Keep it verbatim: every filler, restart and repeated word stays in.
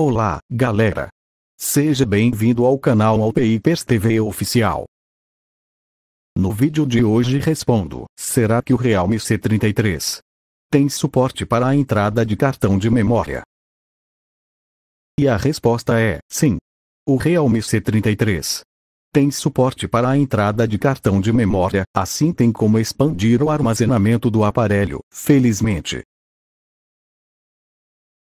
Olá, galera! Seja bem-vindo ao canal WALLPAPERS T V Oficial. No vídeo de hoje respondo, será que o Realme C trinta e três tem suporte para a entrada de cartão de memória? E a resposta é, sim. O Realme C trinta e três tem suporte para a entrada de cartão de memória, assim tem como expandir o armazenamento do aparelho, felizmente.